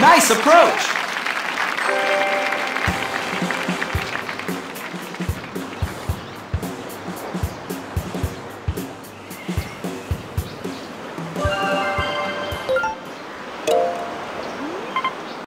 Nice approach.